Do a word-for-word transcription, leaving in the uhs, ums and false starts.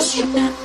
Shit.